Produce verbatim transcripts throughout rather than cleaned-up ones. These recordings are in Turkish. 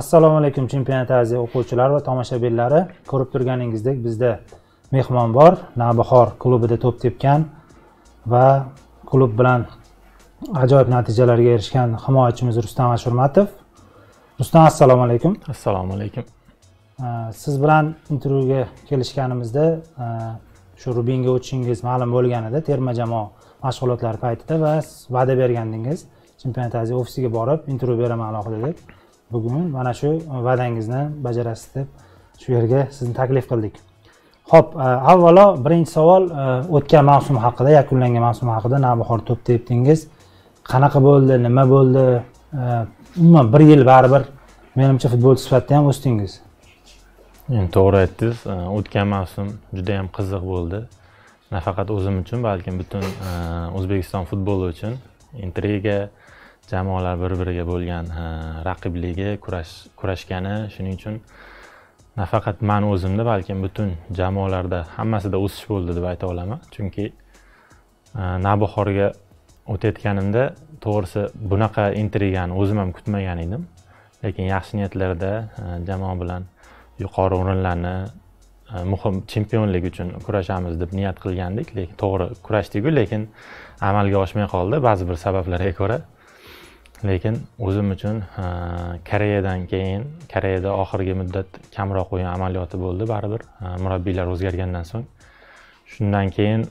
Assalomu alaykum chempionat aziz o'quvchilar va tomoshabinlari. Ko'rib turganingizdek bizda mehmon bor. Navbahor klubida to'p tepgan va klub bilan ajoyib natijalarga erishgan himoyachimiz Rustam Ashurmatov. Rustam, assalomu alaykum. Assalomu alaykum. Siz bilan intervyuga kelishganimizda shu Rubinga o'tishingiz ma'lum bo'lganida terma jamoa mashg'ulotlari paytida va va'da bergandingiz, chempionat aziz ofisiga borib intervyu beraman alohida deb. Bugun mana shu va'dangizni bajarasiz deb shu yerga sizni taklif qildik. Xo'p, avvalo birinchi savol o'tgan mavsum haqida, yakunlangan mavsum haqida Navbahor to'p tepdingiz. Qanaqa bo'ldi, nima bo'ldi? Umuman bir yil baribir menimcha futbolchi sifatida ham o'stingiz. Endi to'g'ri aytdingiz, o'tgan mavsum juda ham qiziq bo'ldi. Nafaqat o'zim uchun, balki butun O'zbekiston futboli uchun intriga, jamoalar bir-biriga bo'lgan raqibligi, kurash kurashgani, shuning uchun nafaqat men o'zimda, balki butun jamoalarda hammasida o'sish bo'ldi deb ayta olaman. Chunki Navbahorga o'tayotganimda to'g'risi bunaqa intrigani o'zim ham kutmagan edim. Lekin yaxshi niyatlarda jamoa bilan yuqori o'rinlarni, muhim chempionlik uchun kurashamiz deb niyat qilgandik. Lekin to'g'ri kurashdik-ku, lekin amalga oshmay qoldi ba'zi bir sabablarga ko'ra. Lekin o'zim uchun Koreyadan keyin, Koreyada oxirgi muddat kamroq o'yin amaliyoti bo'ldi baribir. Murabbiylar o'zgargandan so'ng. Shundan keyin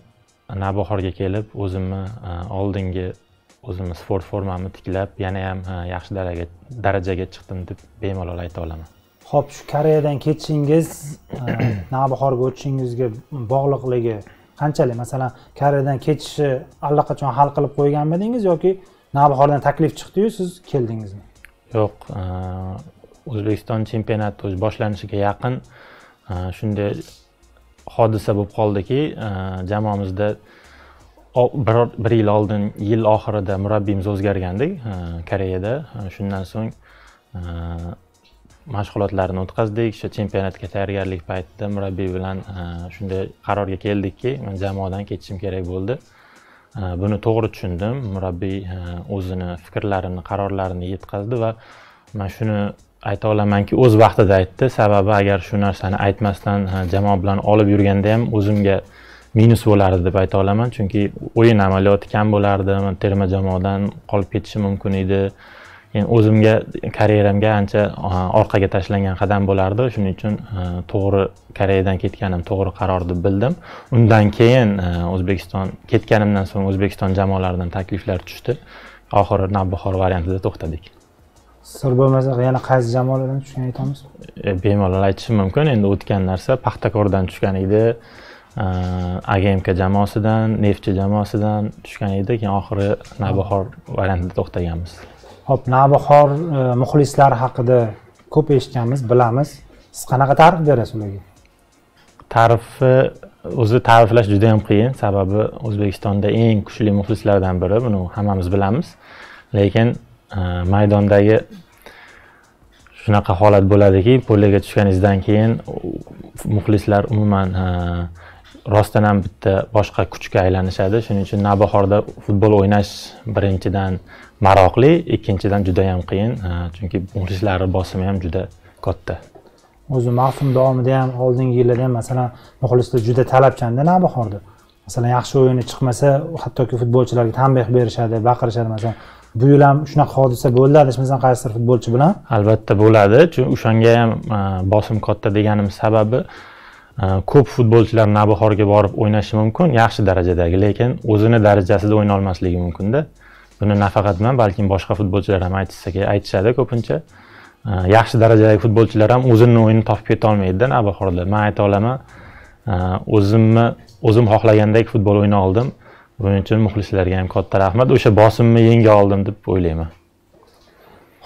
Navbahorga kelib, o'zimni oldingi o'zimni sport formamni tiklab, yana ham yaxshi darajaga darajaga chiqdim deb bemalol ayta olaman. Xo'p, shu Koreyadan ketishingiz Navbahorga o'tishingizga bog'liqligi qanchalik? Masalan, Koreyadan ketishi allaqachon hal qilib qo'yganmidingiz yoki Navbahordan taklif chiqdi-yu, siz keldingizmi? Yo'q, O'zbekiston chempionati boshlanishiga yaqin shunday hodisa bo'lib qoldiki, jamoamizda bir yil oldin, yil oxirida murabbiyimiz o'zgargandik Koreyada. Shundan so'ng mashg'ulotlarni o'tkazdik, shu chempionatga tayyorgarlik paytida murabbiy bilan shunday qarorga keldikki, men jamoadan ketishim kerak bo'ldi. Buni to'g'ri tushundim. Murabbiy o'zini fikrlarini, qarorlarini yetkazdi va men shuni ayta olamanki, o'z vaqtida aytdi. Sababi agar shu narsani aytmasdan jamoa bilan olib yurganda ham o'zimga minus bo'lardi deb ayta olaman. Chunki o'yin amaliyoti kam bo'lardi, men terma jamoadan qolib ketishim mumkin edi. Ya'ni o'zimga, karyeramga ancha orqaga tashlangan qadam bo'lardi. Shuning uchun to'g'ri Koreyadan ketganim to'g'ri qaror deb bildim. Undan keyin O'zbekiston ketganimdan so'ng O'zbekiston jamoalaridan takliflar tushdi. Oxiri Navbahor variantida to'xtadik. Sir bo'lmasa, yana qaysi jamoalardan tushgan aytamiz? Bemalol aytishim mumkin. Endi o'tgan narsa Paxtakordan tushgan edi. A G M K jamoasidan, Neftchi jamoasidan tushgan edi. Keyin oxiri Navbahor variantida to'xtaganmiz. Xo'p, Navbahor muxlislari haqida ko'p eshitganmiz, bilamiz. Siz qanaqa ta'rif berasiz ularga? Ta'rifi o'zi ta'riflash juda ham qiyin, sababi O'zbekistonda eng kuchli muxlislardan biri, buni hammamiz bilamiz. Lekin maydondagi shunaqa holat bo'ladiki, polga tushganingizdan keyin muxlislar umuman rostdan ham bitta boshqa kuchga aylanishadi. Shuning uchun Navbahorda futbol o'ynash birinchidan maroqli, ikkinchidan juda ham qiyin, chunki muxlislari bosimi ham juda katta. O'zi mavsum davomida ham, oldingi yillarda ham masalan muxlislar juda talabchan Navbahorda. Masalan, yaxshi o'yini chiqmasa, hattoki futbolchilarga tanbeh berishadi, baqirishadi. Masalan, bu yil ham shunaqa hodisa bo'ldi, adashmasam qaysidir futbolchi bilan? Albatta bo'ladi, chunki o'shanga ham bosim katta deganim sababi ko'p futbolchilar Navbahorga borib o'ynashi mumkin, yaxshi darajadagi, lekin o'zini darajasida o'yna olmasligi mumkin-da. Buni nafaqat men, balki boshqa futbolchilar ham aytishsa, aytishadi ko'pincha. Yaxshi darajadagi futbolchilar ham o'zini o'yini topib keta olmaydi Navbahorda. Men ayta olaman, o'zimni o'zim xohlagandek futbol o'yna oldim. Buning uchun muxlislarga ham katta rahmat. O'sha bosimni yenga oldim deb o'ylayman.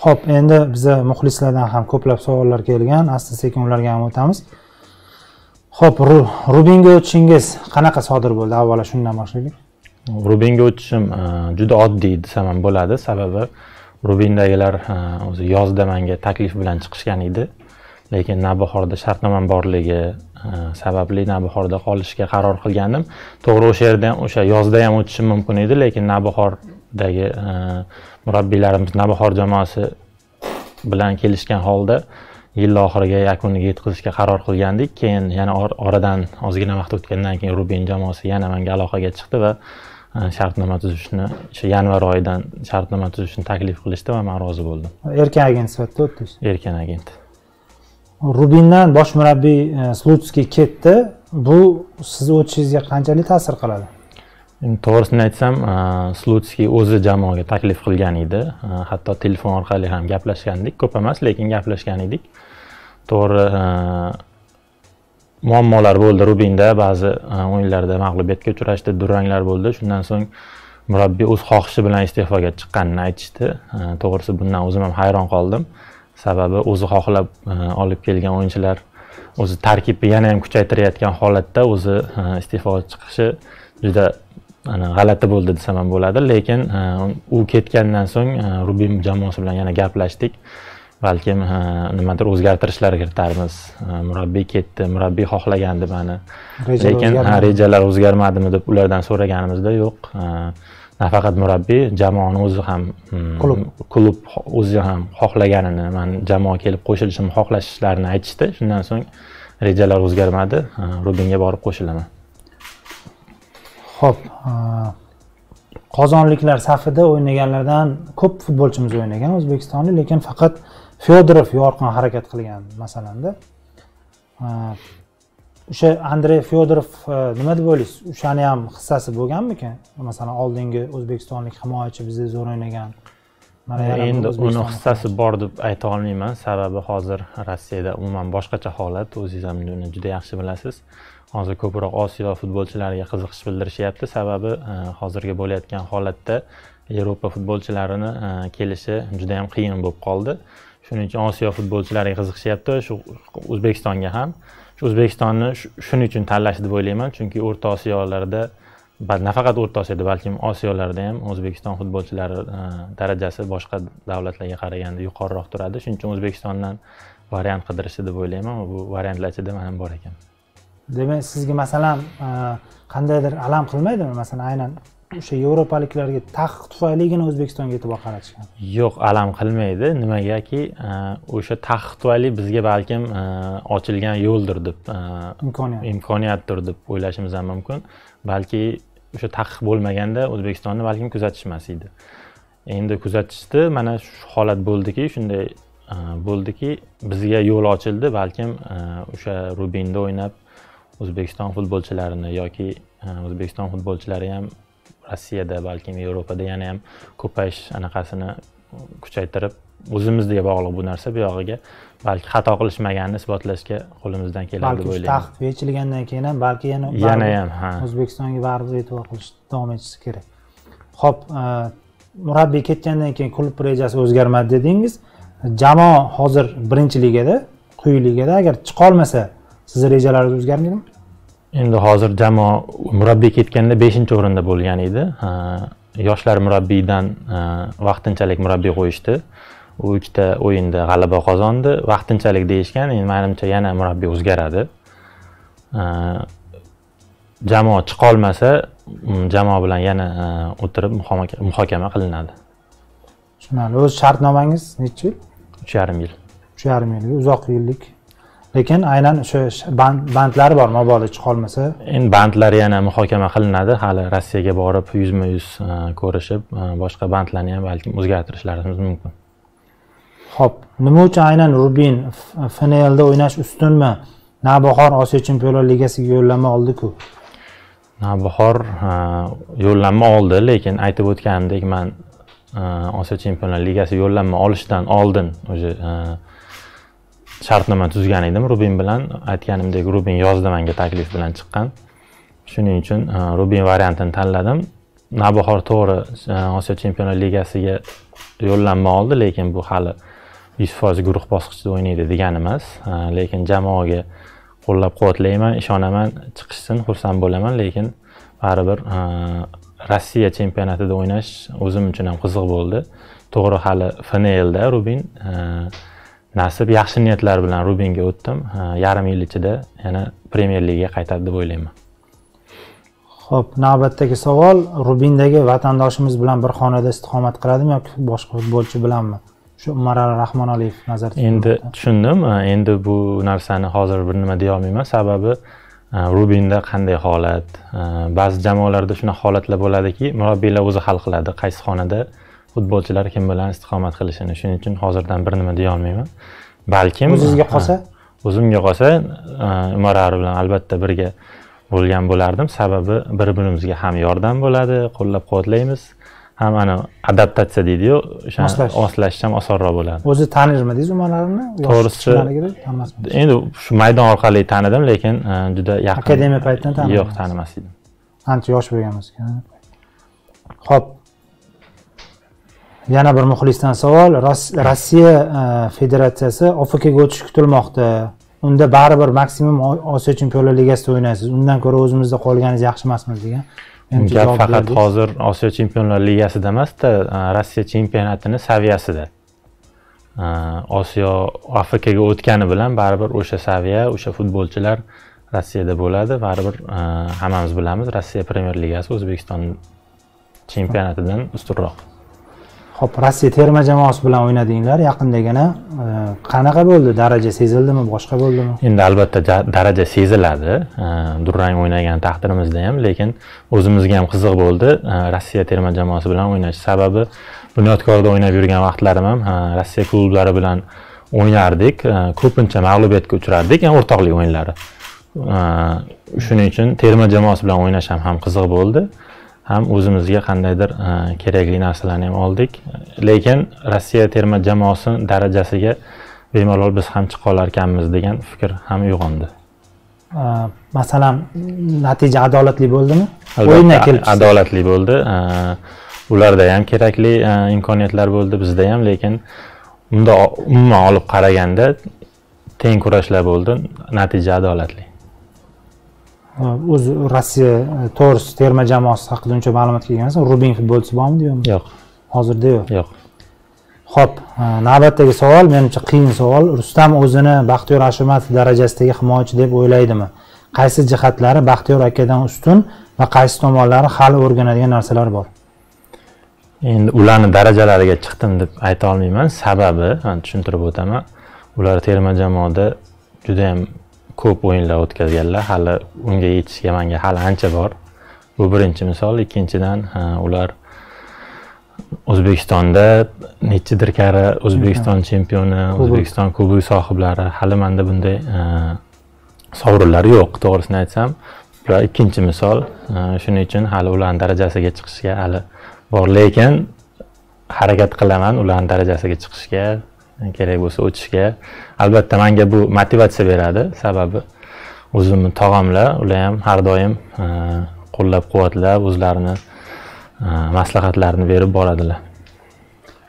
Xo'p, endi biz muxlislardan ham ko'plab savollar kelgan, asta-sekin ularga ham o'tamiz. Xo'p, Rubinga o'tishingiz qanaqa sodir bo'ldi? Avvalo shundan boshlaylik. Rubinga o'tishim juda oddiy desam ham bo'ladi, sababi Rubindagilar o'zi yozda menga taklif bilan chiqishgan edi. Lekin Navbahorda shartnomam borligi sababli Navbahorda qolishga qaror qilgandim. To'g'ri, o'sha yerda ham, o'sha yozda ham o'tishim mumkin edi, lekin Navbahordagi murabbiylarimiz, Navbahor jamoasi bilan kelishgan holda yil oxiriga yakuniga yetkazishga qaror qilgandik. Keyin yana or oradan ozgina vaqt o'tgandan keyin Rubin jamoasi yana menga aloqaga chiqdi va shartnoma tuzishni, o'sha yanvar oyidan shartnoma tuzishni taklif qilishdi va men rozi bo'ldim. Erkin agent sifatida o'tdingiz? Erkin agent. Rubindan bosh murabbiy Slutskiy ketdi. Bu siz o'tishingizga qanchalik ta'sir qiladi? To'g'risini aytsam, Slutskiy o'zi jamoaga taklif qilgan edi. Hatto telefon orqali ham gaplashgandik, ko'p emas, lekin gaplashgan edik. To'g'ri, muammolar bo'ldi Rubinda, ba'zi o'yinlarda mag'lubiyatga uchrashdi, duranglar bo'ldi. Shundan so'ng murabbiy o'z xohishi bilan iste'foga chiqqanini aytishdi. To'g'risi bundan o'zim ham hayron qoldim. Sababi o'zi xohlab olib kelgan o'yinchilar o'zi tarkibni yana ham kuchaytirayotgan holatda o'zi iste'foga chiqishi juda ana g'alati bo'ldi desam ham bo'ladi, lekin u ketgandan so'ng Rubin jamoasi bilan yana gaplashdik. Balkim nimadir o'zgartirishlar kiritarmiz. Murabbiy ketdi, murabbiy xohlagandi meni. Lekin rejalar o'zgarmadimi deb ulardan so'raganimizda yo'q. Nafaqat murabbiy, jamoani o'zi ham, klub o'zi ham xohlaganini, men jamoa kelib qo'shilishimni xohlashlarini aytishdi. Shundan so'ng rejalar o'zgarmadi. Rubinga borib qo'shilaman. Xo'p, qozonliklar safida o'ynaganlardan ko'p futbolchimiz o'ynagan O'zbekistonlik, lekin faqat Fyodorov yorqin harakat qilgan masalanda. O'sha Andrey Fyodorov nima deb o'ylaysiz? O'shani ham hissasi bo'lganmikan? Masalan, oldingi O'zbekistonlik himoyachi bizda zo'r o'ynagan. Endi uni hissasi bor deb ayta olmayman, sababi hozir Rossiyada umuman boshqacha holat, o'zingiz ham buni juda yaxshi bilasiz. Hozir ko'proq Osiyo futbolchilariga qiziqish bildirishyapti, sababi hozirgi bo'layotgan holatda Yevropa futbolchilarini kelishi juda ham qiyin bo'lib qoldi. Shuning uchun Osiyo futbolchilariga qiziqishyapti, shu O'zbekistonga ham. Shu O'zbekistonni shuning uchun tanlashdi deb o'ylayman, chunki O'rta Osiyolarda, nafaqat O'rta Osiyoda, balkim Osiyolarda ham O'zbekiston futbolchilari darajasi boshqa davlatlarga qaraganda yuqoriroq turadi. Shuning uchun O'zbekistondan variant qidirishdi deb o'ylayman, bu variantlar ichida men ham bor ekan. Demak, sizga masalan qandaydir alam qilmaydimi? Masalan, aynan o'sha yevropaliklarga taqiq tufayligina O'zbekistonga e'tibor qaratishgan. Yo'q, alam qilmaydi. Nimagaki, o'sha taqiq tufayli bizga balkim ochilgan yo'ldir deb, imkoniyatdir deb o'ylashimiz ham mumkin. Balki o'sha taqiq bo'lmaganda O'zbekistonni balkim kuzatishmas edi. Endi kuzatishdi, mana shu holat bo'ldiki, shunday bo'ldiki, bizga yo'l ochildi, balkim o'sha Rubinda o'ynab O'zbekiston futbolchilarini yoki O'zbekiston futbolchilari ham Rossiyada, balkim Yevropada yana ham ko'payish anaqasini kuchaytirib, o'zimizga bog'liq bu narsa, bu yog'iga balki xato qilishmaganini isbotlashga qo'limizdan keladi deb o'ylayman. Balki taxt yechilgandan keyin ham balki yana yana ham O'zbekistonga baribir e'tibor qilish davom etishi kerak. Xo'p, murabbiy ketgandan keyin klub rejasi o'zgarmadi dedingiz. Jamoa hozir birinchi ligada, quyi ligada, agar chiqa olmasa siz rejalaringiz o'zgarmaydimi? Endi hozir jamoa murabbiy ketganda beshinchi o'rinda bo'lgan edi. Yoshlar murabbiydan vaqtinchalik murabbiy qo'yishdi. U ikkita o'yinda g'alaba qozondi. Vaqtinchalik deyishgan, endi menimcha yana murabbiy o'zgaradi. Jamoa chiqa olmasa, jamoa bilan yana o'tirib muhokama qilinadi. Tushunarli. O'z shartnomangiz necha yil? uch yarim yil. uch yarim yil, uzoq yillik. Lekin aynan o'sha bandlar bor, mabodo chiqa olmasa. Endi bandlar yana muhokama qilinadi. Hali Rossiyaga borib yuzma yuz ko'rishib, boshqa bandlarni ham balki o'zgartirishlarimiz mumkin. Xo'p, nima uchun aynan Rubin F N L da o'ynash ustunmi? Navbahor Osiyo Chempionlar Ligasiga yo'llanma oldi-ku. Navbahor yo'llanma oldi, lekin aytib o'tganimdek, men Osiyo Chempionlar Ligasi yo'llanma olishdan oldin o'sha shartnoma tuzgan edim Rubin bilan. Aytganimdek, Rubin yozda menga taklif bilan chiqqan. Shuning uchun Rubin variantini tanladim. Navbahor to'g'ri Osiyo Chempionlar Ligasiga yo'llanma oldi, lekin bu hali yuz foiz guruh bosqichida o'ynaydi degani emas. Lekin jamoaga qo'llab-quvvatlayman, ishonaman, chiqishsin, xursand bo'laman, lekin baribir Rossiya chempionatida o'ynash o'zim uchun ham qiziq bo'ldi. To'g'ri, hali F N L da Rubin nasib yaxshi niyatlar bilan Rubinga o'tdim. Yarim yil ichida yana Premier Ligaga qaytadi deb o'ylayman. Xo'p, navbatdagi savol, Rubindagi vatandoshimiz bilan bir xonada istiqomat qiladimi yoki boshqa futbolchi bilanmi? Shu Umarali Rahmonaliyev nazarda. Endi tushundim. Endi bu narsani hozir bir nima deya olmayman. Sababi Rubinda qanday holat, ba'zi jamoalarda shunday holatlar bo'ladiki, murabbiylar o'zi hal qiladi, qaysi xonada futbolchilar kim bilan istiqomat qilishini. Shuning uchun hozirdan bir nima deya olmayman. Balkim o'zingizga qolsa, o'zimga qolsa Umarali bilan albatta birga bo'lgan bo'lardim. Sababi bir-birimizga ham yordam bo'ladi, qo'llab-quvvatlaymiz. Ham ana adaptatsiya deydi-ku, o'sha oslash ham osonroq bo'ladi. O'zi tanirmi deysiz Umaralini? To'g'risi, endi shu maydon orqali tanidim, lekin juda yaqin. Akademiya paytidan tanidim. Yo'q, tanimas edim. Ancha yosh bo'lganmiz. Xo'p. Yana bir muxlisdan savol, Rossiya federatsiyasi O F K'ga o'tish kutilmoqda. Unda baribir maksimum Osiyo Chempionlar Ligasida o'ynaysiz. Undan ko'ra o'zimizda qolganingiz yaxshi emasmi degan. Gap faqat hozir Osiyo Chempionlar Ligasida emas-da, Rossiya chempionatini saviyasida. Osiyo Afrikaga o'tgani bilan baribir o'sha saviya, o'sha futbolchilar Rossiyada bo'ladi. Baribir hammamiz bilamiz, Rossiya Premyer Ligasi O'zbekiston chempionatidan ustunroq. Xo'p, Rossiya terma jamoasi bilan o'ynadinglar yaqindagina. Qanaqa bo'ldi? Daraja sezildimi, boshqa bo'ldimi? Endi albatta daraja seziladi. Durang o'ynagan taqdirimizda ham, lekin o'zimizga ham qiziq bo'ldi Rossiya terma jamoasi bilan o'ynash. Sababi Bunyodkorda o'ynab yurgan vaqtlarim ham Rossiya klublari bilan o'ynardik. Ko'pincha mag'lubiyatga uchrardik, ham o'rtoqlik o'yinlari. Shuning uchun terma jamoasi bilan o'ynash ham qiziq bo'ldi. Ham o'zimizga qandaydir kerakli narsalarni ham oldik. Lekin Rossiya terma jamoasining darajasiga bemalol biz ham chiqa olar ekanmiz degan fikr ham uyg'ondi. Masalan, natija adolatli bo'ldimi? O'yinga kelib adolatli bo'ldi. Ularda ham kerakli imkoniyatlar bo'ldi, bizda ham, lekin unda umuman olib qaraganda teng kurashlar bo'ldi. Natija adolatli. O'zi Rossiya to'g'risi terma jamoasi haqida uncha ma'lumot kelgansan, Rubin futbolchisi bormi deyapman? Yo'q. Hozirda yo'q. Yo'q. Xo'p, navbatdagi savol menimcha qiyin savol. Rustam o'zini Baxtiyor Ashurmatov darajasidagi himoyachi deb o'ylaydimi? Qaysi jihatlari Baxtiyor akadan ustun va qaysi tomonlari hali o'rganadigan narsalar bor? Endi ularni darajalariga chiqdim deb ayta olmayman, sababi tushuntirib o'taman. Ular terma jamoada juda ham ko'p o'yinlar o'tkazganlar, hali unga yetishga menga hali ancha bor. Bu birinchi misol. Ikkinchidan, ular O'zbekistonda nechidir karra O'zbekiston chempioni, O'zbekiston kubogi sohiblari. Hali menda bunday sovrinlar yo'q, to'g'risini aytsam. Ular ikkinchi misol. Shuning uchun hali ularning darajasiga chiqishga hali bor, lekin harakat qilaman ularning darajasiga chiqishga. Kerak bo'lsa o'tishga. Albatta menga bu motivatsiya beradi, sababi o'zimni tog'amlar, ular ham har doim qo'llab-quvvatlab, o'zlarini maslahatlarini berib boradilar.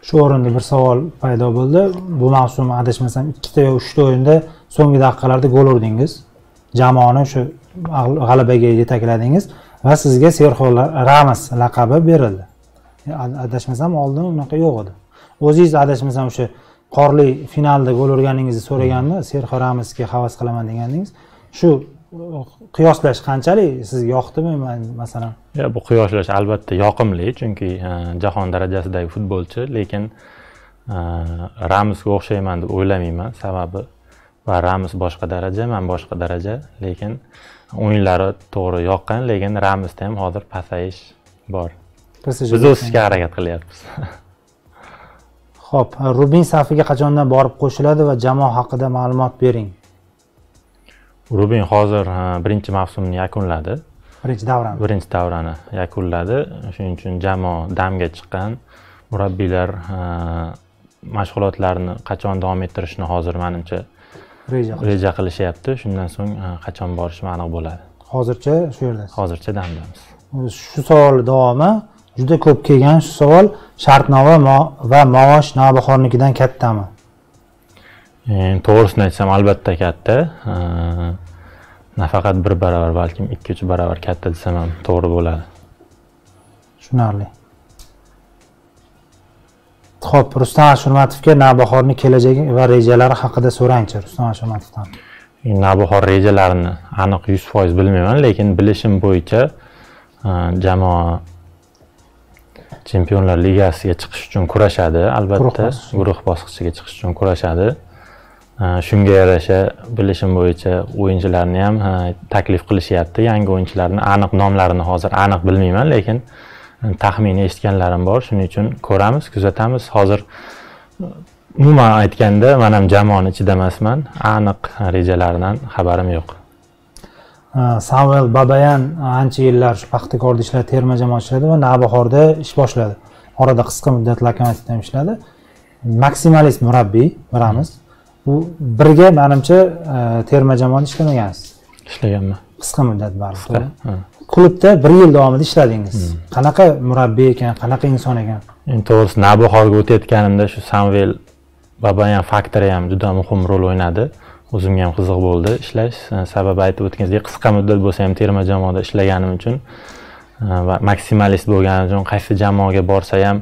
Shu o'rinda bir savol paydo bo'ldi. Bu mavsum adashmasam ikkita yo uchta o'yinda so'nggi daqiqalarda gol urdingiz. Jamoani shu g'alabaga yetakladingiz va sizga Serxio Ramos laqabi berildi. Adashmasam oldin unaqa yo'q edi. O'zingiz adashmasam o'sha qorli finalda gol urganingizni so'raganda Serxio Ramosga havas qilaman degandingiz. Shu qiyoslash qanchalik sizga yoqdimi masalan? Ya, bu qiyoslash albatta yoqimli, chunki jahon darajasidagi futbolchi, lekin Ramosga o'xshayman deb o'ylamayman, sababi va Ramos boshqa daraja, men boshqa daraja, lekin o'yinlari to'g'ri yoqqan, lekin Ramosda ham hozir pasayish bor. Biz o'sishga harakat qilyapmiz. Xo'p, Rubin safiga qachondan borib qo'shiladi va jamoa haqida ma'lumot bering. Rubin hozir birinchi mavsumni yakunladi. Birinchi davrani. Birinchi davrani yakunladi. Shuning uchun jamoa damga chiqqan. Murabbiylar mashg'ulotlarni qachon davom ettirishni hozir menimcha reja qilishyapti. Shundan so'ng qachon borishi aniq bo'ladi. Hozircha shu yerdasiz. Hozircha damdamiz. Shu savol davomi. Juda ko'p kelgan shu savol, shartnoma va maosh Navbahornikidan kattami? To'g'risini aytsam albatta katta. Nafaqat bir barobar, balkim ikki uch barobar katta desam ham to'g'ri bo'ladi. Tushunarli. Xo'p, Rustam Ashurmatovga Navbahorning kelajagi va rejalari haqida so'rangchi Rustam Ashurmatovdan. Navbahor rejalarini aniq yuz foiz bilmayman, lekin bilishim bo'yicha jamoa Chempionlar Ligasiga chiqish uchun kurashadi, albatta guruh bosqichiga chiqish uchun kurashadi. Shunga yarasha bilishim bo'yicha o'yinchilarni ham taklif qilishyapti, yangi o'yinchilarni aniq nomlarini hozir aniq bilmayman, lekin taxminiy eshitganlarim bor. Shuning uchun ko'ramiz, kuzatamiz. Hozir umuman aytganda men ham jamoani ichida emasman, aniq rejalardan xabarim yo'q. Samuel Babayan ancha yillar Paxtakorda ishladi, terma jamoa ishladi va Navbahorda ish boshladi. Orada qisqa muddat Lokomotivda ham ishladi. Maksimalist murabbiy biramiz. Bu birga menimcha terma jamoada ishlamagansiz. Ishlaganman. Qisqa muddat bari. Klubda bir yil davomida ishladingiz. Qanaqa murabbiy ekan, qanaqa inson ekan? Endi to'g'risi Navbahorga o'tayotganimda shu Samuel Babayan faktori ham juda muhim rol o'ynadi. O'zimga ham qiziq bo'ldi ishlash. Sababi aytib o'tganingizdek, qisqa muddat bo'lsa ham terma jamoada ishlaganim uchun va maksimalist bo'lganim uchun, qaysi jamoaga borsa ham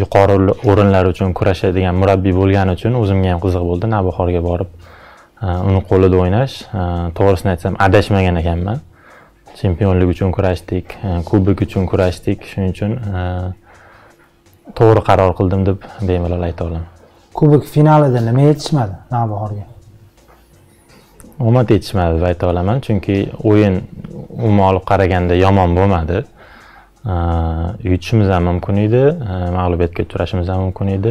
yuqori o'rinlar uchun kurashadigan murabbiy bo'lgani uchun o'zimga ham qiziq bo'ldi Navbahorga borib uni qo'lida o'ynash. To'g'risini aytsam, adashmagan ekanman. Chempionlik uchun kurashdik, kubok uchun kurashdik. Shuning uchun to'g'ri qaror qildim deb bemalol ayta olaman. Kubok finalida nima yetishmadi Navbahorga? Omad yetishmadi deb ayta olaman, chunki o'yin umuman olib qaraganda yomon bo'lmadi. Yutishimiz ham mumkin edi, mag'lubiyatga uchrashimiz ham mumkin edi.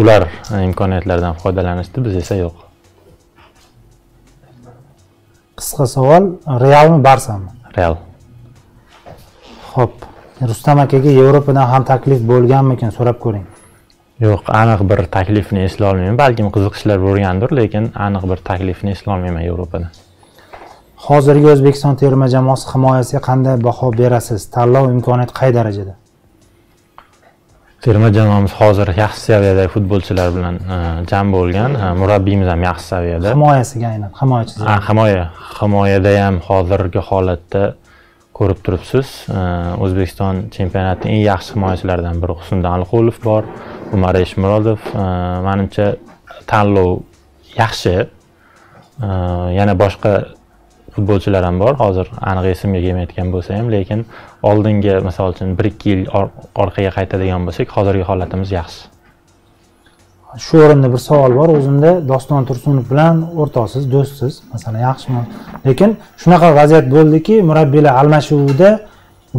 Ular imkoniyatlardan foydalanishdi, biz esa yo'q. Qisqa savol, Realmi, Barsami? Real. Xo'p, Rustam akaga Yevropadan ham taklif bo'lganmikin, so'rab ko'ring. Yo'q, aniq bir taklifni esla olmayman. Balkim qiziqishlar bo'lgandir, lekin aniq bir taklifni esla olmayman Yevropadan. Hozirgi O'zbekiston terma jamoasi himoyasiga qanday baho berasiz? Tanlov imkoniyati qay darajada? Terma jamoamiz hozir yaxshi saviyadagi futbolchilar bilan jam bo'lgan, murabbiyimiz ham yaxshi saviyada. Himoyasiga aynan, himoyachisi. Ha, himoya, himoyada ham hozirgi holatda ko'rib turibsiz. O'zbekiston chempionatining eng yaxshi himoyachilaridan biri Husniddin Aliqulov bor, Umar Eshmurodov. Menimcha tanlov yaxshi. Yana boshqa futbolchilar ham bor. Hozir aniq esimga kelmayotgan bo'lsa ham, lekin oldinga, masalan, bir ikki yil orqaga qaytadigan bo'lsak, hozirgi holatimiz yaxshi. Shu o'rinda bir savol bor. O'zimda Doston Tursunov bilan o'rtasiz, do'stsiz. Masalan, yaxshimi? Lekin shunaqa vaziyat bo'ldiki, murabbiylar almashuvida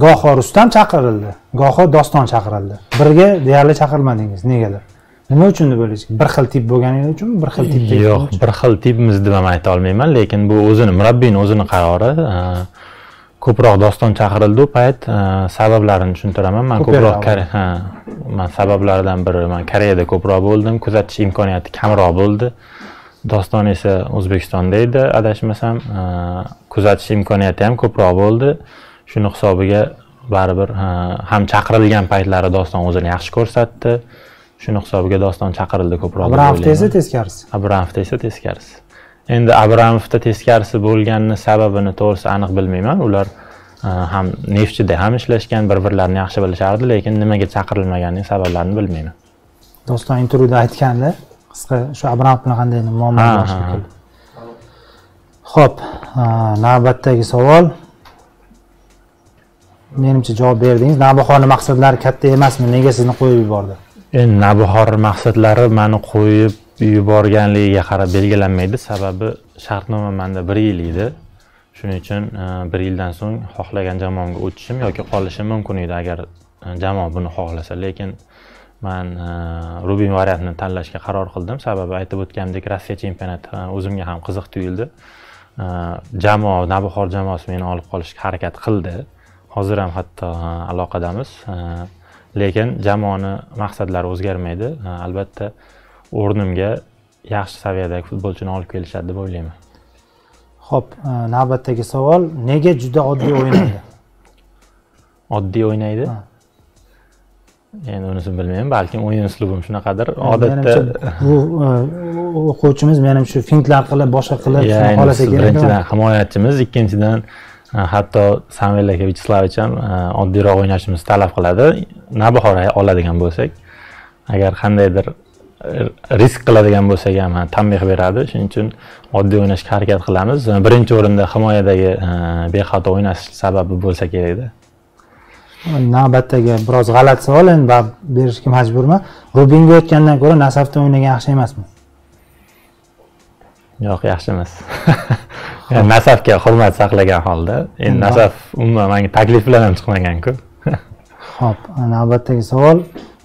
goho Rustam chaqirildi, goho Doston chaqirildi. Birga deyarli chaqirmadingiz. Negadir? Nima uchun deb o'ylaysiz? Bir xil tip bo'lganingiz uchun, bir xil tip deb? Yo'q, bir xil tipmiz deb ham ayta olmayman, lekin bu o'zini murabbiyni o'zini qarori. Ko'proq Doston chaqirildi payt sabablarini tushuntiraman. Men ko'proq ha, men sabablaridan biri, men Koreyada ko'proq bo'ldim, kuzatish imkoniyati kamroq bo'ldi. Doston esa O'zbekistonda edi, adashmasam, kuzatish imkoniyati ham ko'proq bo'ldi. Shuni hisobiga baribir ham chaqirilgan paytlari Doston o'zini yaxshi ko'rsatdi. Shuni hisobiga Doston chaqirildi ko'proq. Abramovda esa teskarisi. Abramovda esa teskarisi. Endi Abramovda teskarisi bo'lganini sababini to'g'risi aniq bilmayman. Ular ham Neftchida ham ishlashgan, bir-birlarini yaxshi bilishardi, lekin nimaga chaqirilmaganining sabablarini bilmayman. Doston intervyuda aytganda, qisqa shu Abramov bilan qanday muammo boshlandi. Xo'p, navbatdagi savol. Menimcha javob berdingiz. Navbahorni maqsadlari katta emasmi? Nega sizni qo'yib yubordi? Endi Navbahor maqsadlari meni qo'yib yuborganligiga qarab belgilanmaydi. Sababi shartnoma menda bir yil edi. Shuning uchun bir yildan so'ng xohlagan jamoamga o'tishim yoki qolishim mumkin edi agar jamoa buni xohlasa. Lekin men Rubin variantini tanlashga qaror qildim. Sababi aytib o'tganimdek, Rossiya chempionati o'zimga ham qiziq tuyuldi. Jamoa, Navbahor jamoasi meni olib qolishga harakat qildi. Hozir ham hatto aloqadamiz, lekin jamoani maqsadlari o'zgarmaydi. Albatta o'rnimga yaxshi saviyadagi futbolchini olib kelishadi deb o'ylayman. Xo'p, navbatdagi savol, nega juda oddiy o'ynaydi? Oddiy o'ynaydi? Endi unisini bilmayman, balki o'yin uslubim shunaqadir. Odatda bu o'quvchimiz menimcha fintlar qilib, boshqa qilib, shuni xolasa kerak. Birinchidan himoyachimiz, ikkinchidan hatto Samvel aka Vichislavic ham oddiyroq o'ynashimizni talab qiladi. Navbahor oladigan bo'lsak, agar qandaydir risk qiladigan bo'lsak ham tanbeh beradi. Shuning uchun oddiy o'ynashga harakat qilamiz. Birinchi o'rinda himoyadagi bexato o'ynash sababi bo'lsa kerakda. navbatdagi biroz g'alati savol endi va berishga majburman. Rubinga o'tgandan ko'ra Nasafdan o'ynagan yaxshi emasmi? Yo'q, yaxshi emas. Yani Nasafga hurmat saqlagan holda, endi Nasaf umuman menga taklif bilan ham chiqmagan-ku. Xo'p, navbatdagi savol.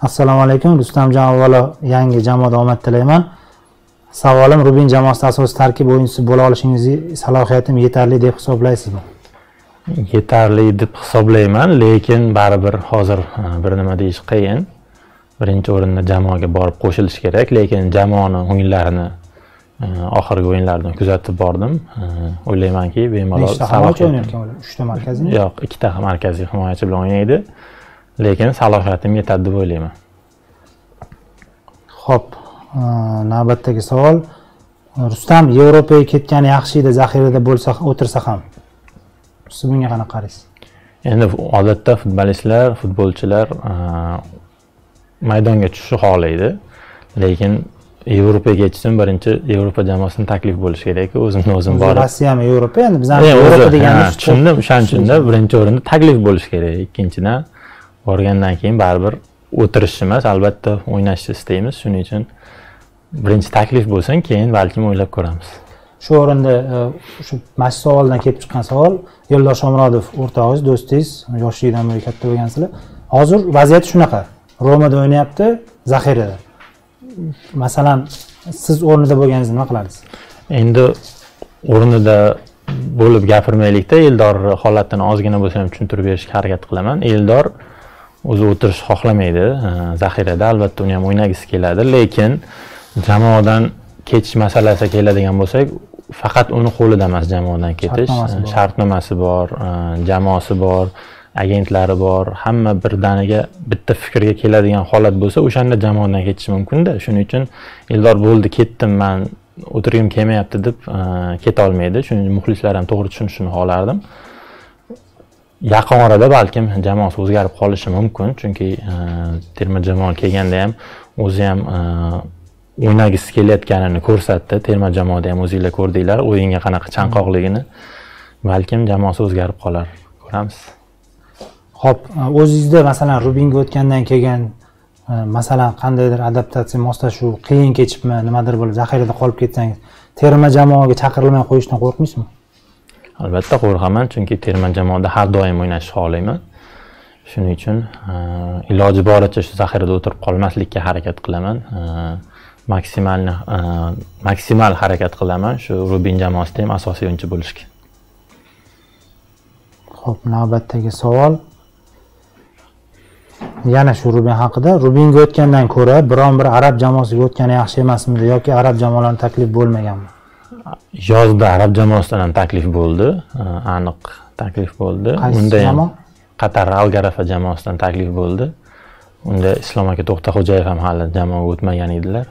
Assalomu alaykum Rustamjon, avvalo yangi jamoada omad tilayman. Savolim, Rubin jamoasida asosiy tarkib o'yinchisi bo'la olishingiz salohiyatim yetarli deb hisoblaysizmi? Yetarli deb hisoblayman, lekin baribir hozir bir nima deyish qiyin. Birinchi o'rinda jamoaga borib qo'shilish kerak, lekin jamoani o'yinlarini oxirgi o'yinlardan kuzatib bordim. O'ylaymanki, bemalol salohiy o'ynayotgan ular uchta markaziy. Yo'q, ikkita markaziy himoyachi bilan o'ynaydi. Lekin salohiyatim yetadi deb o'ylayman. Xo'p, navbatdagi savol. Rustam Yevropaga ketgani yaxshi edi, zaxirada bo'lsa o'tirsa ham. Siz bunga qanday qaraysiz? Endi odatda futbolistlar, futbolchilar maydonga tushishni xohlaydi, lekin Yevropaga ketishim birinchi Yevropa jamoasini taklif bo'lishi kerak-ku, o'zimni o'zim borib. Rossiyami Yevropa, endi bizani Yevropa deganimiz shunda, o'shanchunda birinchi o'rinda taklif bo'lishi kerak. Ikkinchidan borgandan keyin baribir o'tirish emas, albatta o'ynashni istaymiz. Shuning uchun birinchi taklif bo'lsin, keyin balkim o'ylab ko'ramiz. Shu o'rinda shu mash savoldan kelib chiqqan savol. Yo'ldosh Shomurodov o'rtog'ingiz, do'stingiz, yoshlikdan beri katta bo'lgansizlar. Hozir vaziyat shunaqa. Romada o'ynayapti, zaxirada. Masalan, siz o'rnida bo'lganingizda nima qilardingiz? Endi o'rnida bo'lib gapirmaylikda, Eldor holatini ozgina bo'lsa ham tushuntirib berishga harakat qilaman. Eldor o'zi o'tirish xohlamaydi, zaxirada albatta uni ham o'ynagisi keladi, lekin jamoadan ketish masalasi keladigan bo'lsak, faqat uni qo'lida emas jamoadan ketish. Shartnomasi bor, jamoasi bor, agentlari bor, hamma birdaniga bitta fikrga keladigan holat bo'lsa, o'shanda jamoadan ketish mumkin-da. Shuning uchun Eldor bo'ldi, ketdim men, o'tirgim kelmayapti deb keta olmaydi. Shuning uchun muxlislar ham to'g'ri tushunishini xohlardim. Yaqin orada balkim jamoasi o'zgarib qolishi mumkin, chunki terma jamoa kelganda ham o'zi ham o'ynagisi kelayotganini ko'rsatdi. Terma jamoada ham o'zingizlar ko'rdinglar o'yinga qanaqa chanqoqligini. Balkim jamoasi o'zgarib qolar, ko'ramiz. Xo'p, o'zingizda masalan Rubinga o'tgandan keyin masalan qandaydir adaptatsiya, moslashuv qiyin kechibmi, nimadir bo'lib zaxirada qolib ketsangiz, terma jamoaga chaqirilmay qo'yishdan qo'rqmaysizmi? Albatta qo'rqaman, chunki terma jamoada har doim o'ynashni xohlayman. Shuning uchun iloji boricha shu zaxirada o'tirib qolmaslikka harakat qilaman. maksimal maksimal harakat qilaman shu Rubin jamoasida ham asosiy o'yinchi bo'lishga. Xo'p, navbatdagi savol. Yana shu Rubin haqida. Rubinga o'tgandan ko'ra biron-bir arab jamoasiga o'tgani yaxshi emasmi yoki arab jamoalaridan taklif bo'lmaganmi? Yozda arab jamoasidan ham taklif bo'ldi, aniq taklif bo'ldi. Unda ham Qatar Al-Garafa jamoasidan taklif bo'ldi. Unda Islom aka To'xtaxo'jayev ham hali jamoaga o'tmagan edilar.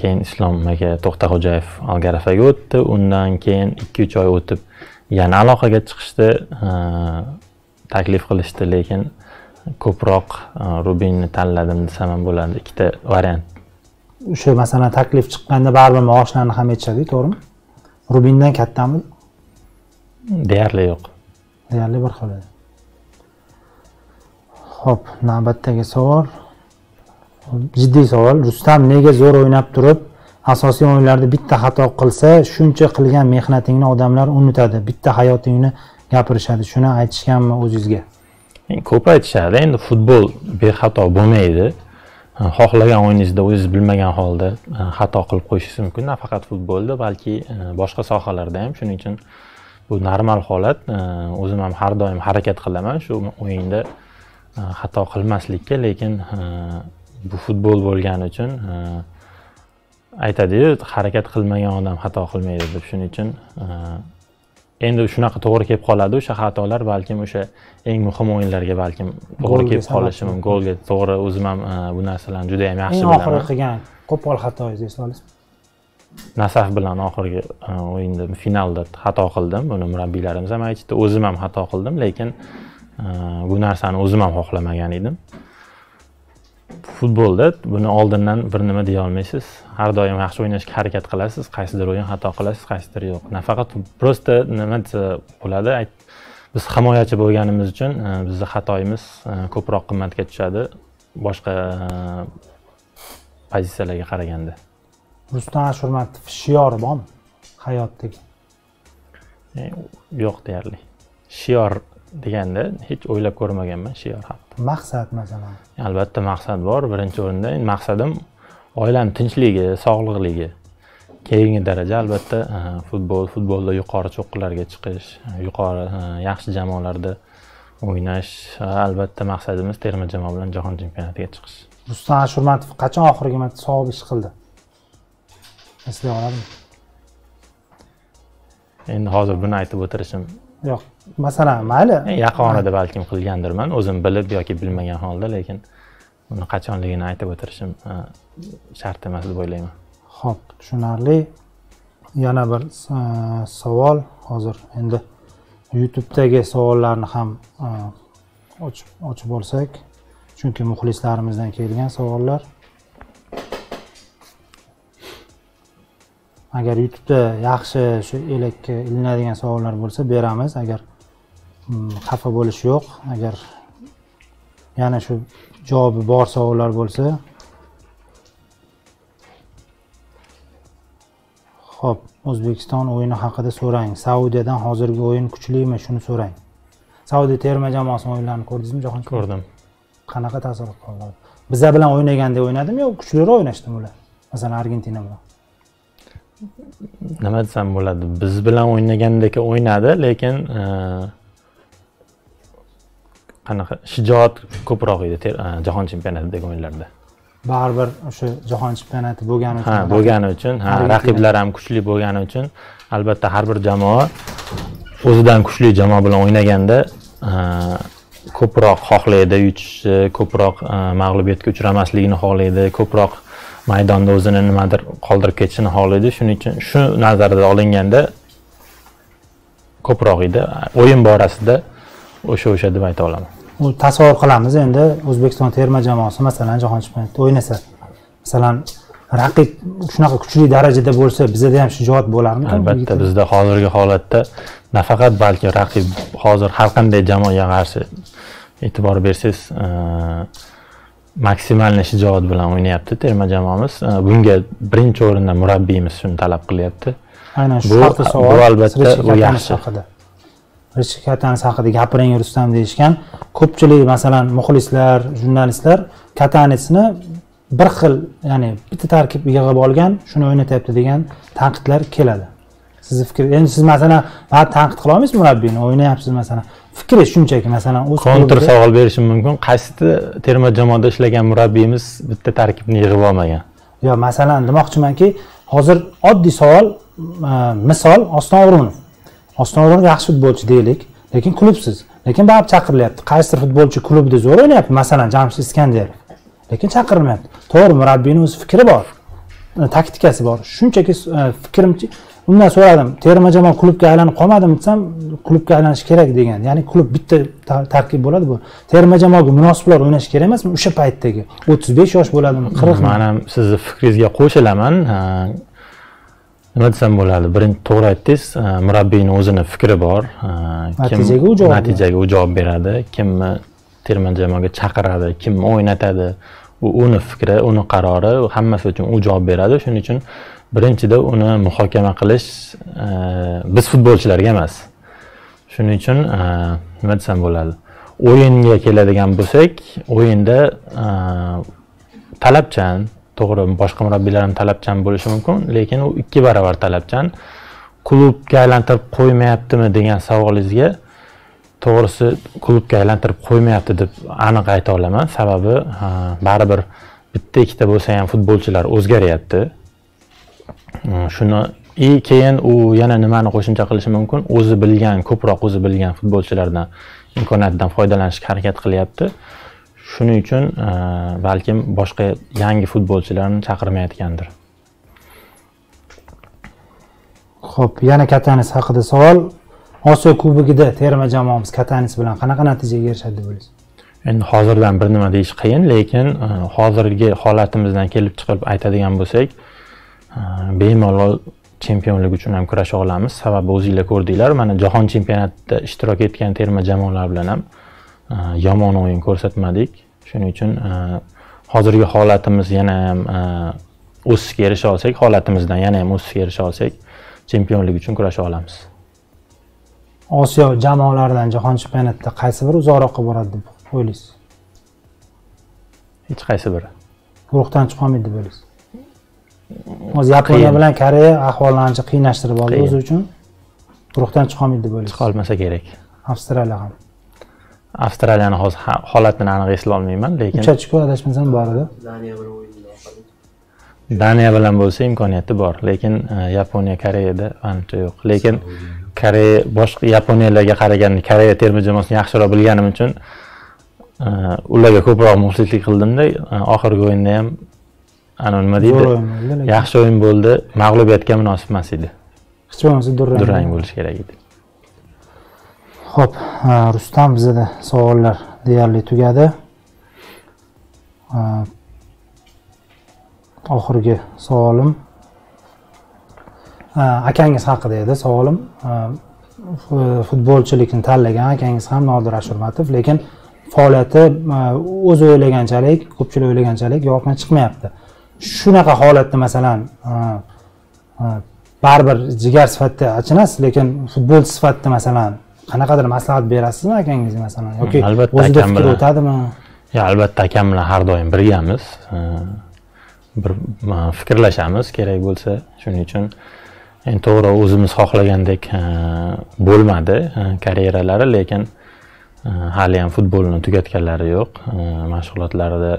Keyin Islom aka To'xtaxo'jayev Al-Garafaga o'tdi. Undan keyin ikki uch oy o'tib yana aloqaga chiqishdi, taklif qilishdi, lekin ko'proq Rubinni tanladim desam ham bo'ladi, ikkita variant. O'sha masalan taklif chiqqanda baribir maoshlarni ham aytishadi, to'g'rimi? Rubindan kattami? Deyarli yo'q. Deyarli bir xil. Xo'p, navbatdagi savol. Jiddiy savol. Rustam nega zo'r o'ynab turib, asosiy o'yinlarda bitta xato qilsa, shuncha qilgan mehnatingni odamlar unutadi, bitta hayotingni gapirishadi. Shuni aytishganmi o'zingizga? Ko'p aytishadi. Endi futbol bexato bo'lmaydi. Xohlagan o'yiningizda o'zingiz bilmagan holda xato qilib qo'yishingiz mumkin, nafaqat futbolda, balki boshqa sohalarda ham. Shuning uchun bu normal holat. O'zim ham har doim harakat qilaman shu o'yinda xato qilmaslikka, lekin bu futbol bo'lgani uchun aytadi-yu, harakat qilmagan odam xato qilmaydi deb. Shuning uchun endi shunaqa to'g'ri kelib qoladi, o'sha xatolar balkim o'sha eng muhim o'yinlarga balkim to'g'ri kelib qolishi mumkin. Golga to'g'ri, o'zim ham bu narsalarni juda ham yaxshi bilaman. Oxirgi qilgan qo'pol xatoingizni esladingizmi? Nasaf bilan oxirgi o'yinda finalda xato qildim. Buni murabbiylarimiz ham aytdi, o'zim ham xato qildim, lekin bu narsani o'zim ham xohlamagan edim. Futbolda buni oldindan bir nima deya olmaysiz. Har doim yaxshi o'ynashga harakat qilasiz, qaysidir o'yin xato qilasiz, qaysidir yo'q. Nafaqat prosta nima bo'ladi, Biz himoyachi bo'lganimiz uchun bizning xatoyimiz ko'proq qimmatga tushadi boshqa pozitsiyalarga qaraganda. Rustam Ashurmatov shiori bormi hayotdagi? Yo'q deyarli. Shior deganda hiç o'ylab ko'rmaganman shior haqida. Maqsad masalan. Albatta maqsad bor. Birinchi o'rinda maqsadim oilam tinchligi, sog'liqligi. Keyingi daraja albatta futbol, futbolda yuqori cho'qqilarga chiqish, yuqori yaxshi jamoalarda o'ynash. Albatta maqsadimiz terma jamoa bilan jahon chempionatiga chiqish. Rustam Ashurmatov qachon oxirgi marta savob ish qildi? Eslay oladimi? Endi hozir buni aytib o'tirishim yo'q. Masalan, mayli, yaqinida balkim qilgandirman, o'zim bilib yoki bilmagan holda, lekin uni qachonligini aytib o'tirishim shart emas deb o'ylayman. Xo'p, tushunarli. Yana bir savol hozir endi YouTube'dagi savollarni ham ochib ochib bo'lsak, chunki muxlislarimizdan kelgan savollar. Agar YouTube'da yaxshi shu elekka ilinadigan savollar bo'lsa beramiz. Agar xafa bo'lish yo'q. Agar yana shu javobi bor savollar bo'lsa. Xo'p, O'zbekiston o'yini haqida so'rang. Saudiyadan hozirgi o'yin kuchlimi? Shuni so'rang. Saudiya terma jamoasi o'yinlarini ko'rdingizmi? Jahon ko'rdim. Qanaqa ta'sir qoldi? Bizlar bilan o'ynaganda o'ynadimi yoki kuchliroq o'ynashdimi ular? Masalan, Argentina bilan. Nima desam bo'ladi, biz bilan o'ynagandek o'ynadi, lekin qanaqa shijoat ko'proq edi jahon chempionatidagi o'yinlarda. Baribir o'sha jahon chempionati bo'lgani uchun, ha, bo'lgani uchun, ha, raqiblar ham kuchli bo'lgani uchun, albatta har bir jamoa o'zidan kuchli jamoa bilan o'ynaganda ko'proq xohlaydi yutishni, ko'proq mag'lubiyatga uchramasligini xohlaydi, ko'proq maydonda o'zini nimadir qoldirib ketishini xohlaydi. Shuning uchun shu nazarda olinganda ko'proq edi. O'yin borasida o'sha-o'sha deb ayta olaman. Bu tasavvur qilamiz endi O'zbekiston terma jamoasi masalan jahon chempionatida o'ynasa. Masalan raqib shunaqa kuchli darajada bo'lsa, bizda ham shijoat bo'larmi? Albatta, bizda hozirgi holatda nafaqat balki raqib hozir har qanday jamoaga qarshi e'tibor bersangiz, maksimal shijoat bilan o'ynayapti terma jamoamiz. Bunga birinchi o'rinda murabbiyimiz shuni talab qilyapti. Aynan shu haqda savol. Bu albatta bu yaxshi haqida. Rishik Katanov haqida gapiring Rustam deyishgan. Ko'pchilik masalan muxlislar, jurnalistlar Katanovni bir xil, ya'ni bitta tarkib yig'ib olgan, shuni o'ynatyapti degan tanqidlar keladi. Sizning fikringiz? Endi siz masalan faqat tanqid qila olmaysiz murabbiyni, o'ynayapsiz masalan. Fikri shunchaki masalan o'z kontr savol berishim mumkin. Qaysi terma jamoada ishlagan murabbiyimiz bitta tarkibni yig'ib olmagan? Yo, masalan demoqchimanki, hozir oddiy savol, misol Oston O'runov. Oston O'runov yaxshi futbolchi deylik, lekin klubsiz. Lekin baribir chaqirilyapti. Qaysidir futbolchi klubda zo'r o'ynayapti, masalan Jamshid Iskandarov. Lekin chaqirilmayapti. To'g'ri, murabbiyning o'z fikri bor, taktikasi bor. Shunchaki fikrimchi. Undan so'radim, terma jamoa klubga aylanib qolmadimi desam, klubga aylanish kerak degan. Ya'ni klub bitta tarkib bo'ladi bu. Terma jamoaga munosiblar o'ynash kerak emasmi o'sha paytdagi? o'ttiz besh yosh bo'ladimi, qirq? Men ham sizni fikringizga qo'shilaman. Nima desam bo'ladi? Birinchi to'g'ri aytdingiz, murabbiyning o'zini fikri bor. Natijaga u javob natijaga u javob beradi. Kimni terma jamoaga chaqiradi, kimni o'ynatadi, u uni fikri, uni qarori, hammasi uchun u javob beradi. Shuning uchun birinchida uni muhokama qilish biz futbolchilarga emas. Shuning uchun nima desam bo'ladi? O'yinga keladigan bo'lsak, o'yinda talabchan, to'g'ri, boshqa murabbiylar ham talabchan bo'lishi mumkin, lekin u ikki barobar talabchan. Klubga aylantirib qo'ymayaptimi degan savolingizga to'g'risi klubga aylantirib qo'ymayapti deb aniq ayta olaman. Sababi baribir bitta ikkita bo'lsa ham futbolchilar o'zgaryapti. Shuni i keyin u yana nimani qo'shimcha qilishi mumkin? O'zi bilgan, ko'proq o'zi bilgan futbolchilardan, imkoniyatdan foydalanishga harakat qilyapti. Shuning uchun balkim boshqa yangi futbolchilarni chaqirmayotgandir. Xo'p, yana Katanis haqida savol. Osiyo Kubogida terma jamoamiz Katanis bilan qanaqa natijaga erishadi deb o'ylaysiz? Endi hozirdan bir nima deyish qiyin, lekin hozirgi holatimizdan kelib chiqib aytadigan bo'lsak, bemalol chempionlik uchun ham kurasha olamiz. Sababi o'zingizlar ko'rdinglar, mana jahon chempionatida ishtirok etgan terma jamoalar bilan ham yomon o'yin ko'rsatmadik. Shuning uchun hozirgi holatimiz yana ham o'sishga erisha olsak, holatimizdan yana ham o'sishga erisha olsak, chempionlik uchun kurasha olamiz. Osiyo jamoalaridan jahon chempionatida qaysi biri uzoqroqqa boradi deb o'ylaysiz? Hech qaysi biri. Guruhdan chiqa olmaydi deb o'ylaysiz. Hozir Yaponiya bilan Koreya ahvollarni qiynashtirib oldi, o'zi uchun guruhdan chiqa olmaydi deb o'ylaysiz. Chiqa olmasa kerak. Avstraliya ham. Avstraliyani hozir holatini aniq eslay olmayman, lekin uch ochko adashmasam bor edi. Daniya bilan o'yinda oqadi. Daniya bilan bo'lsa imkoniyati bor, lekin Yaponiya Koreyada ancha yo'q. Lekin Koreya boshqa Yaponiyalarga qaraganda Koreya terma jamoasini yaxshiroq bilganim uchun ularga ko'proq muxlislik qildimda, oxirgi o'yinda ham ana nima deydi, yaxshi o'yin bo'ldi, mag'lubiyatga munosib emas edi. Hech bo'lmasa durang bo'lish kerak edi. Xo'p, Rustam, bizda savollar deyarli tugadi. Oxirgi savolim akangiz haqida edi savolim. Futbolchilikni tanlagan akangiz ham Nodir Ashurmatov, lekin faoliyati o'zi o'ylaganchalik, ko'pchilik o'ylaganchalik yo'qdan chiqmayapti. Shunaqa holatda masalan baribir jigar sifatida achinasiz, lekin futbol sifatida masalan qanaqadir maslahat berasizmi akangiz masalan yoki o'zida fikr o'tadimi? Ya albatta akam bilan har doim birgamiz. Bir fikrlashamiz kerak bo'lsa, shuning uchun endi to'g'ri o'zimiz xohlagandek bo'lmadi karyeralari, lekin hali ham futbolni tugatganlari yo'q. Mashg'ulotlarida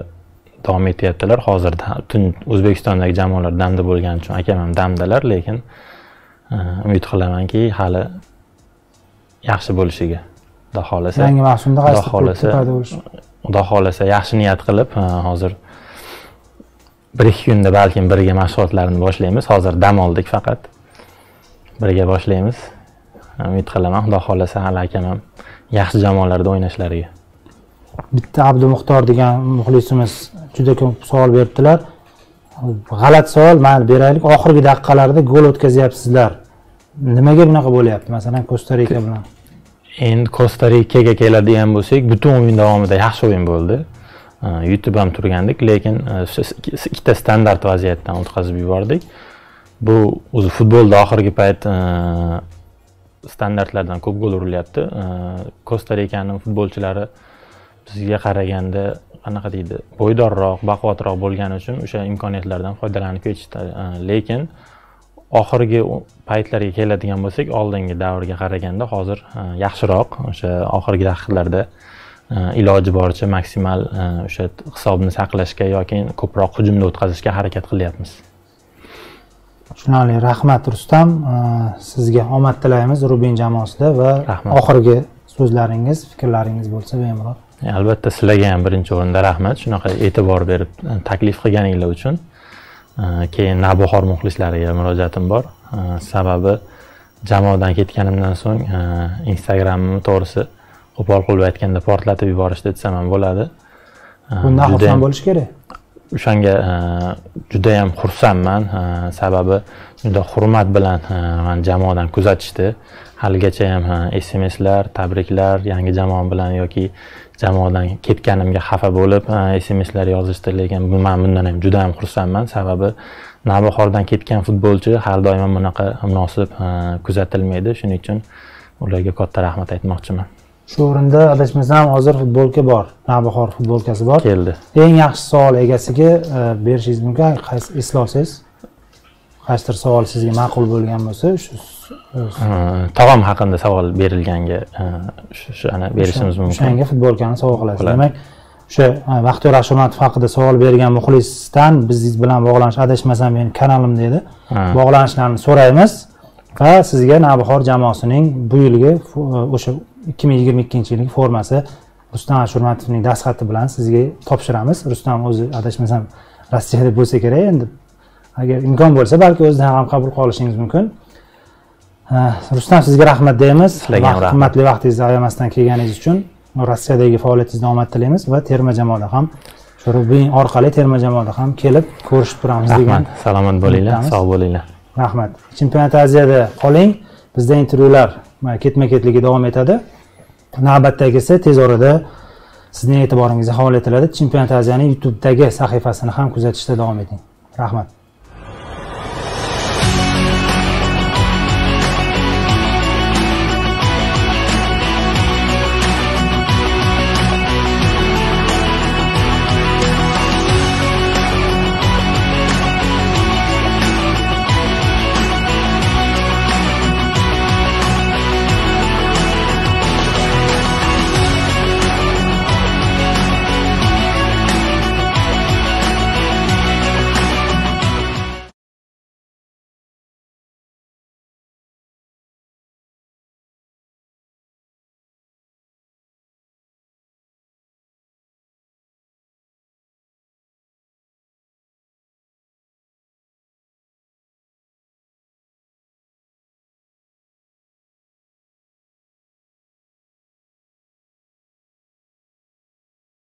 davom etyaptilar. Hozirda butun O'zbekistondagi jamoalar damda bo'lgani uchun akam ham damdalar, lekin umid qilamanki, hali yaxshi bo'lishiga. Xudo xolasa. Yangi mavsumda qaysi xolasa paydo bo'lishi. Xudo xolasa yaxshi niyat qilib, hozir bir ikki kunda balkim birga mashg'ulotlarni boshlaymiz. Hozir dam oldik faqat. Birga boshlaymiz. Umid qilaman, Xudo xolasa hali akam ham yaxshi jamoalarda o'ynashlariga. Bitta Abdumuxtor degan muxlisimiz juda ko'p savol beribdilar. G'alati savol, men beraylik. Oxirgi daqiqalarda gol o'tkazyapsizlar. Nimaga bunaqa bo'lyapti? Masalan, Kosta-Rika bilan. Endi Kosta-Rikaga keladigan bo'lsak, butun o'yin davomida yaxshi o'yin bo'ldi. YouTube ham turgandik, lekin ikkita standart vaziyatdan o'tkazib yubordik. Bu o'zi futbolda oxirgi payt standartlardan ko'p gol urilyapti. Kosta-Rikaning futbolchilari bizga qaraganda qanaqa deydi, bo'ydorroq, baquvvatroq bo'lgani uchun o'sha imkoniyatlardan foydalanib ketishdi. Lekin oxirgi paytlarga keladigan bo'lsak, oldingi davrga qaraganda hozir yaxshiroq, o'sha oxirgi daqiqalarda iloji boricha maksimal o'sha hisobni saqlashga yoki ko'proq hujumda o'tkazishga harakat qilyapmiz. Shunali, rahmat Rustam, sizga omad tilaymiz Rubin jamoasida va oxirgi so'zlaringiz, fikrlaringiz bo'lsa bemalol. Albatta sizlarga ham birinchi o'rinda rahmat, shunaqa e'tibor berib taklif qilganinglar uchun. Keyin Navbahor muxlislariga murojaatim bor. Sababi jamoadan ketganimdan so'ng Instagramimni to'g'risi qo'pol qilib aytganda portlatib yuborishdi desam ham bo'ladi. Bundan xursand bo'lish kerak. O'shanga juda ham xursandman, sababi juda hurmat bilan meni jamoadan kuzatishdi. Haligacha ham S M S lar, tabriklar, yangi jamoam bilan yoki jamoadan ketganimga xafa bo'lib S M S lar yozishdi, lekin men bundan ham juda ham xursandman, sababi Navbahordan ketgan futbolchi har doim bunaqa munosib kuzatilmaydi. Shuning uchun ularga katta rahmat aytmoqchiman. Shu o'rinda adashmasam hozir futbolka bor, Navbahor futbolkasi bor. Keldi. Eng yaxshi savol egasiga berishingiz mumkin, qaysi eslolsiz? Qaysidir savol sizga ma'qul bo'lgan bo'lsa, shu tog'am haqida savol berilganga o'shani berishimiz mumkin. O'shanga futbolkani savol qilasiz. Demak, o'sha Baxtiyor Ashurmatov haqida savol bergan muxlisdan bizingiz bilan bog'lanish adashmasam men kanalimda edi. Bog'lanishlarini so'raymiz va sizga Navbahor jamoasining bu yilgi o'sha ikki ming yigirma ikkinchi yillik formasi Rustam Ashurmatovning dastxati bilan sizga topshiramiz. Rustam o'zi adashmasam Rossiyada bo'lsa kerak endi. Agar imkon bo'lsa, balki o'zidan ham qabul qilishingiz mumkin. Rustam, sizga rahmat deymiz. Qimmatli vaqtingizni ayamasdan kelganingiz uchun, Rossiyadagi faoliyatingizda omad tilaymiz va terma jamoada ham shu Rubin orqali terma jamoada ham kelib ko'rishib turamiz degan. Salomat bo'linglar, sog' bo'linglar. Rahmat. Chempionat Aziyada qoling. Bizda intervyular ketma-ketligi davom etadi. Navbatdagisi tez orada sizning e'tiboringizga havola etiladi. Chempionat Aziyaning YouTube'dagi sahifasini ham kuzatishda davom eting. Rahmat.